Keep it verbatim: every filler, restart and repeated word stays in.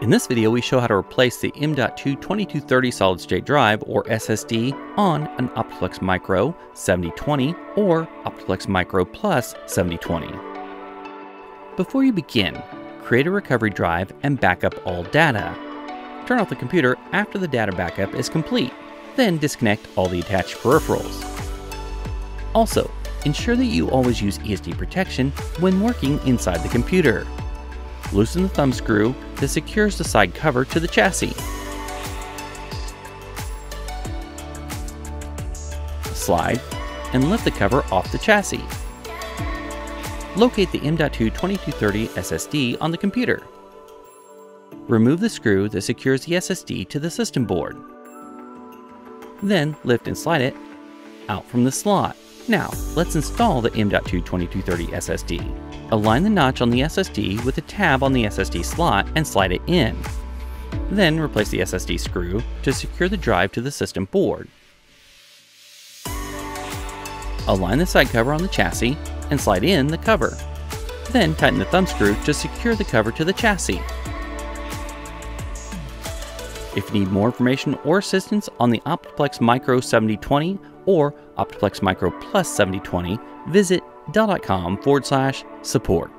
In this video, we show how to replace the M dot two twenty-two thirty solid-state drive, or S S D, on an OptiPlex Micro seventy twenty or OptiPlex Micro Plus seventy twenty. Before you begin, create a recovery drive and backup all data. Turn off the computer after the data backup is complete, then disconnect all the attached peripherals. Also, ensure that you always use E S D protection when working inside the computer. Loosen the thumb screw that secures the side cover to the chassis. Slide and lift the cover off the chassis. Locate the M dot two twenty-two thirty S S D on the computer. Remove the screw that secures the S S D to the system board. Then lift and slide it out from the slot. Now, let's install the M dot two twenty-two thirty S S D. Align the notch on the S S D with the tab on the S S D slot and slide it in. Then replace the S S D screw to secure the drive to the system board. Align the side cover on the chassis and slide in the cover. Then tighten the thumb screw to secure the cover to the chassis. If you need more information or assistance on the OptiPlex Micro seventy twenty or OptiPlex Micro Plus seventy twenty, visit Dell dot com forward slash support.